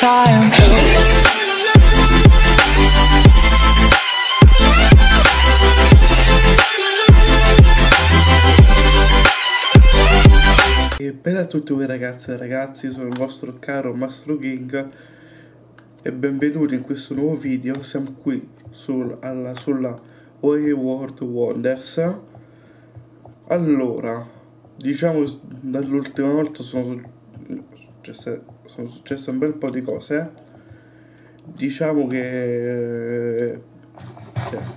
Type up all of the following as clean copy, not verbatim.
time. E bella a tutti voi ragazze e ragazzi, sono il vostro caro Mastro King e benvenuti in questo nuovo video. Siamo qui sulla WaWa's Wonders. Allora, diciamo dall'ultima volta sono successe un bel po' di cose. Diciamo che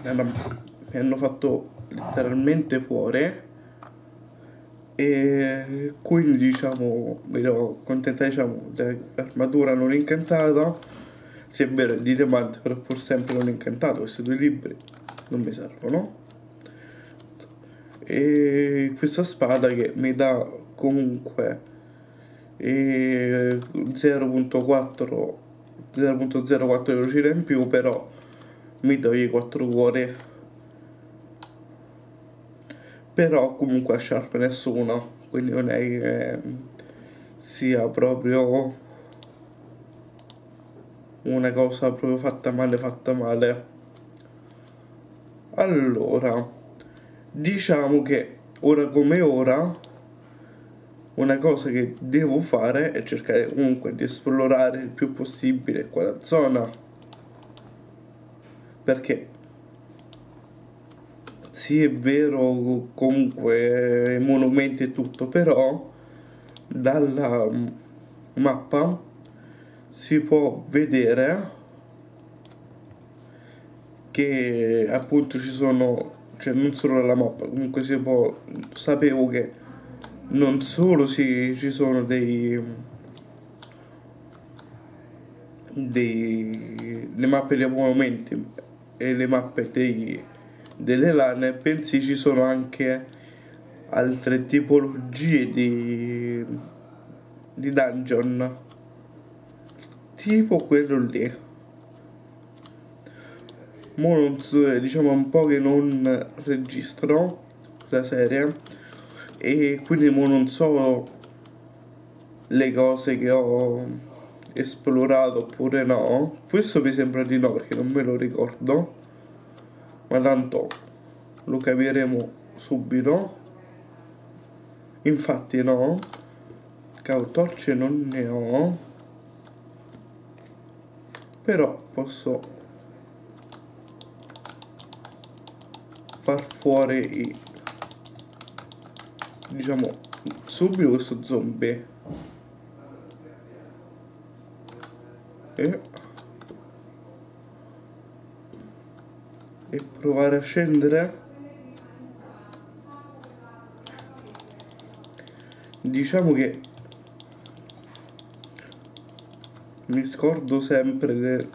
mi hanno fatto letteralmente fuori, e quindi diciamo mi devo contentare dell'armatura non incantata. Se è vero, di diamante, però pur sempre non incantato. Questi due libri non mi servono, e questa spada che mi dà comunque 0.04 velocità in più, però mi toglie 4 cuori. Però comunque a sharpness 1, quindi non è che sia proprio una cosa proprio fatta male. Allora, diciamo che ora come ora una cosa che devo fare è cercare comunque di esplorare il più possibile quella zona, perché sì, è vero, comunque monumenti e tutto, però dalla mappa si può vedere che appunto ci sono, cioè non solo dalla mappa, comunque si può, sapevo che non solo ci sono le mappe dei monumenti e le mappe delle lane, pensi ci sono anche altre tipologie di dungeon, tipo quello lì. Mo non so, diciamo un po' che non registro la serie, e quindi non so le cose che ho esplorato oppure no. Questo mi sembra di no, perché non me lo ricordo, ma tanto lo capiremo subito. Infatti no, cautorce non ne ho, però posso far fuori diciamo subito questo zombie e provare a scendere. Diciamo che mi scordo sempre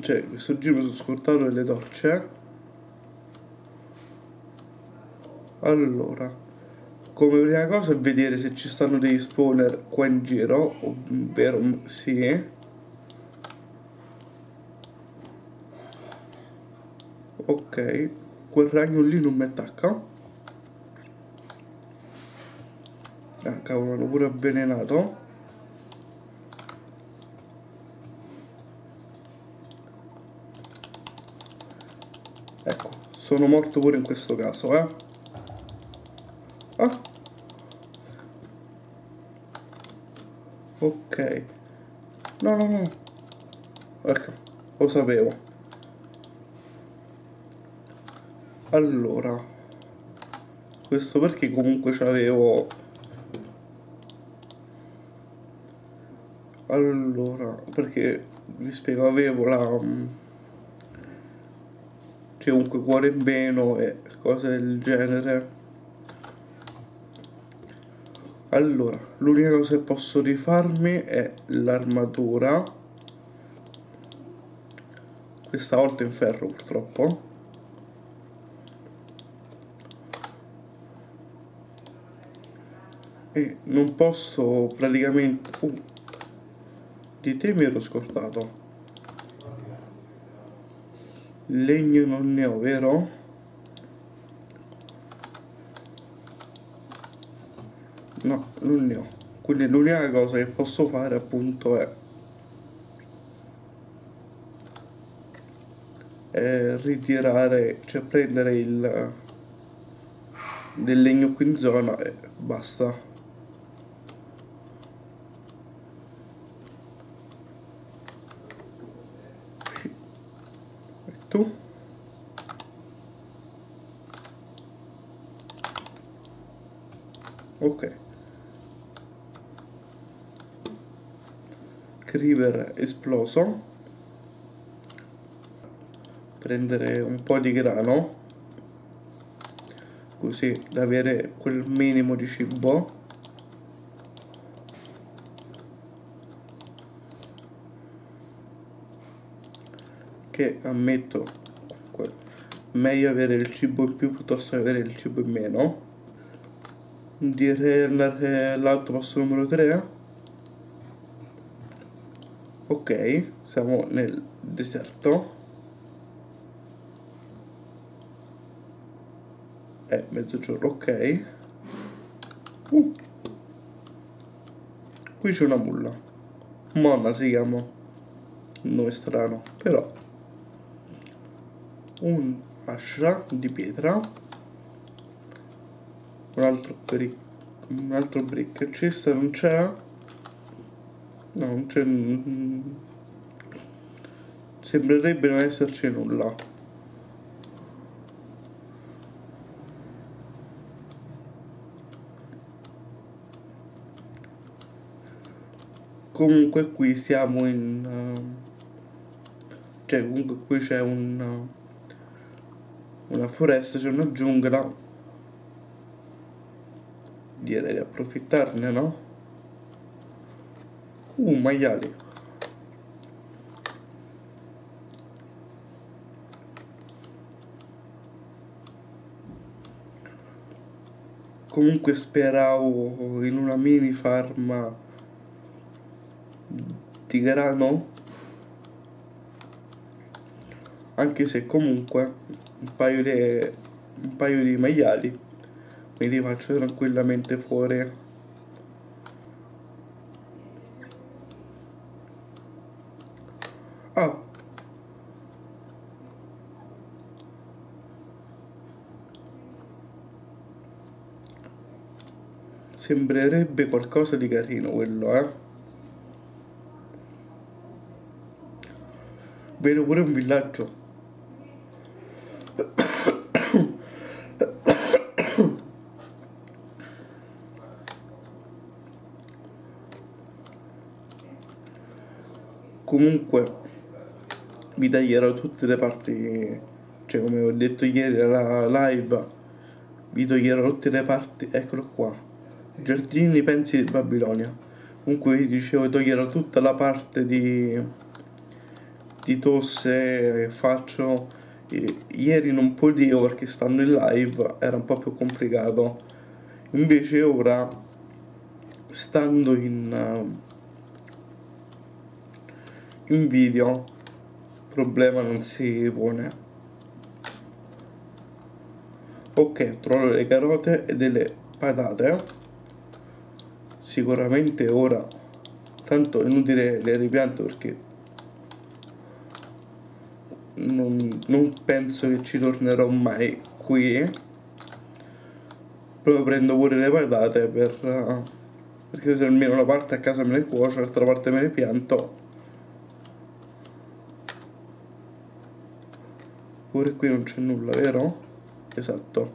cioè questo giro mi sono scordato delle torce. Allora, come prima cosa è vedere se ci stanno degli spawner qua in giro, ovvero sì. Ok, quel ragno lì non mi attacca. Ah cavolo, l'ho pure avvelenato. Ecco, sono morto pure in questo caso, Ah. Ok, no, ecco, lo sapevo. Allora, questo perché comunque c'avevo. Allora, perché vi spiego, avevo cioè comunque cuore in meno e cose del genere. Allora, l'unica cosa che posso rifarmi è l'armatura, questa volta in ferro purtroppo. E non posso praticamente... di te mi ero scordato. Legno non ne ho, vero? No, non ne ho. Quindi l'unica cosa che posso fare appunto è ritirare, cioè prendere il del legno qui in zona e basta. E tu? Ok. Creeper esploso. Prendere un po' di grano, così da avere quel minimo di cibo. Che ammetto, meglio avere il cibo in più piuttosto che avere il cibo in meno. Direi l'altro passo numero 3. Ok, siamo nel deserto. È mezzogiorno, ok. Qui c'è una mulla. Monna si chiama. Nome strano, però. Un'ascia di pietra. Un altro brick. Il cesto non c'è. No, non c'è. Sembrerebbe non esserci nulla. Comunque qui siamo in cioè comunque qui c'è una foresta, c'è una giungla. Direi di approfittarne, no? Maiali. Comunque speravo in una mini farma di grano, anche se comunque un paio di maiali me li faccio tranquillamente fuori. Ah, sembrerebbe qualcosa di carino quello, eh. Vedo pure un villaggio. Comunque vi taglierò tutte le parti, cioè come ho detto ieri alla live, vi toglierò tutte le parti, eccolo qua, giardini pensi di Babilonia. Comunque vi dicevo, toglierò tutta la parte di tosse, faccio, ieri non potevo perché stando in live era un po' più complicato, invece ora stando in video problema non si pone. Ok, trovo le carote e delle patate. Sicuramente ora, tanto è inutile le ripianto perché non penso che ci tornerò mai qui. Poi prendo pure le patate perché se almeno una parte a casa me le cuocio, l'altra parte me le pianto. Pure qui non c'è nulla, vero? Esatto.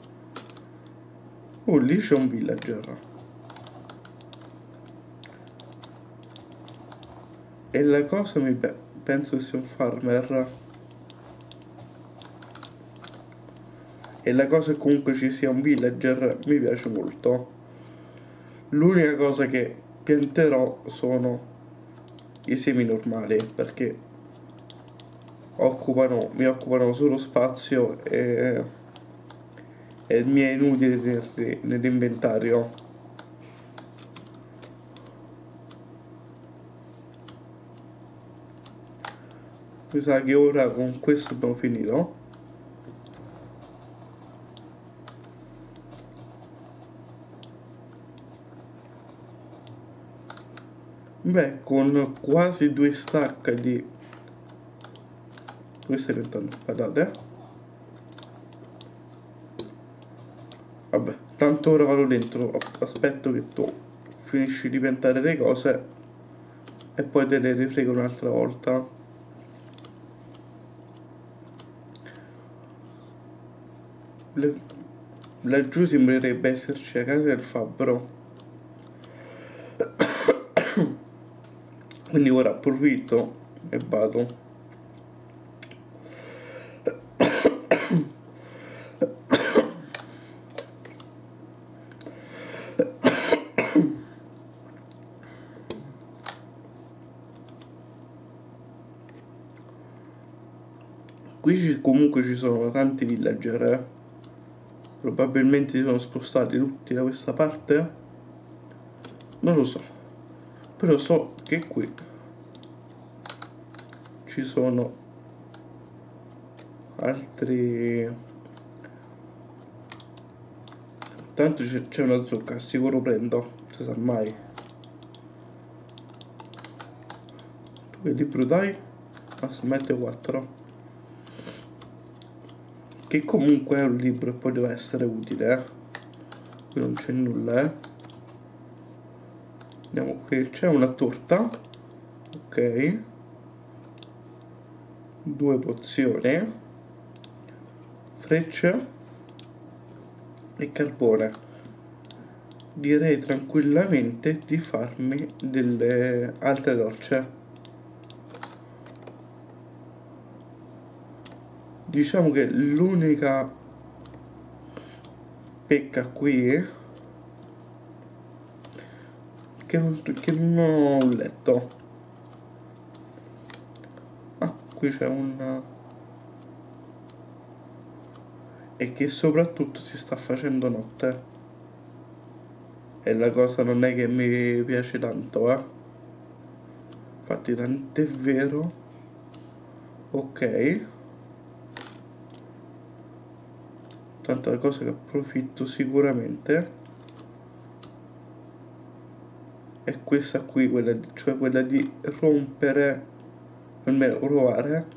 Oh, lì c'è un villager. E la cosa penso che sia un farmer. E la cosa che comunque ci sia un villager mi piace molto. L'unica cosa che pianterò sono i semi normali, perché mi occupano solo spazio e mi è inutile nell'inventario. Mi sa che ora con questo abbiamo finito. Beh, con quasi 2 stack di Burayı select alalım. هذا vabbè, tanto ora vado dentro, aspetto che tu finisci di piantare le cose e poi te le rifrego un'altra volta. Laggiù sembrerebbe esserci la casa del fabbro. Quindi ora approfitto e vado. Qui comunque ci sono tanti villager, eh? Probabilmente si sono spostati tutti da questa parte, non lo so, però so che qui ci sono altri, tanto c'è una zucca, sicuro prendo, non si sa mai. Tu che libro dai? Asmette 4. Che comunque è un libro e poi deve essere utile, eh? Qui non c'è nulla, eh? Vediamo qui, c'è una torta. Ok. 2 pozioni. Frecce. E carbone. Direi tranquillamente di farmi delle altre torce. Diciamo che l'unica pecca qui è che non ho un letto. Ah, qui c'è un... E che soprattutto si sta facendo notte. E la cosa non è che mi piace tanto, eh. Infatti tant'è vero. Ok. Tanto la cosa che approfitto sicuramente è questa qui, quella di rompere, almeno provare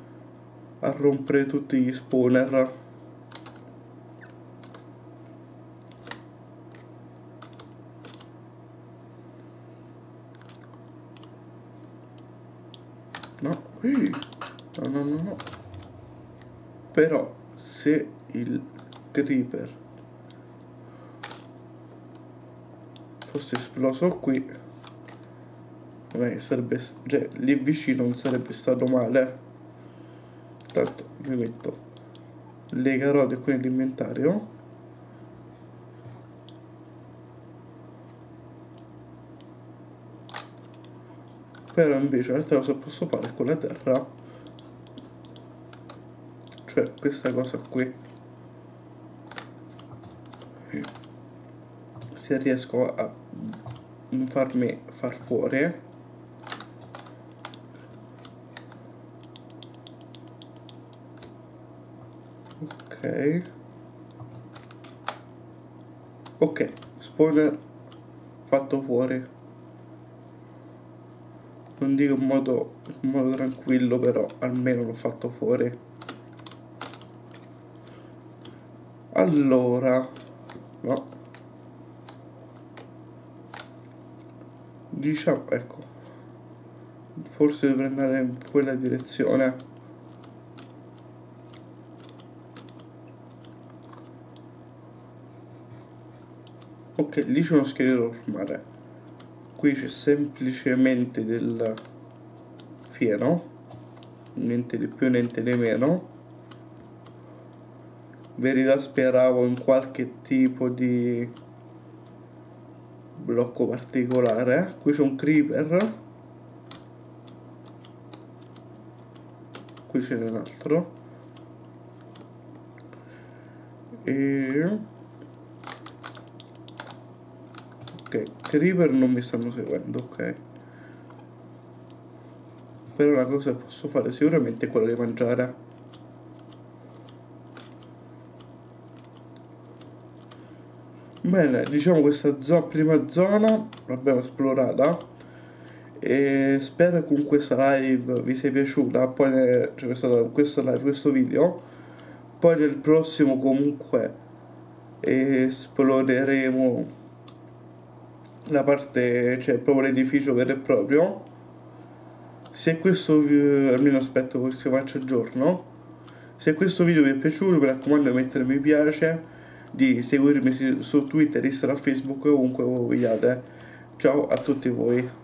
a rompere tutti gli spawner. No, no. Però se il creeper fosse esploso qui, vabbè, sarebbe, cioè, lì vicino non sarebbe stato male. Tanto mi metto le carote qui nell'inventario. Però invece l'altra cosa posso fare con la terra, cioè questa cosa qui, se riesco a non farmi far fuori. Ok, ok, spawner fatto fuori, non dico in modo tranquillo, però almeno l'ho fatto fuori. Allora no, diciamo, ecco, forse dovrei andare in quella direzione. Ok, lì c'è uno scheletro normale, qui c'è semplicemente del fieno, niente di più niente di meno. Verità, speravo in qualche tipo di blocco particolare. Qui c'è un creeper, qui c'è un altro e... ok, creeper non mi stanno seguendo, ok. Però una cosa che posso fare sicuramente è quella di mangiare. Bene, diciamo questa prima zona l'abbiamo esplorata e spero con questa live vi sia piaciuta, poi cioè questo video, poi nel prossimo comunque esploderemo la parte, cioè proprio l'edificio vero e proprio. Se questo almeno aspetto che si faccia giorno. Se questo video vi è piaciuto, mi raccomando, mettere mi piace, di seguirmi su Twitter, Instagram, Facebook, ovunque vogliate. Ciao a tutti voi.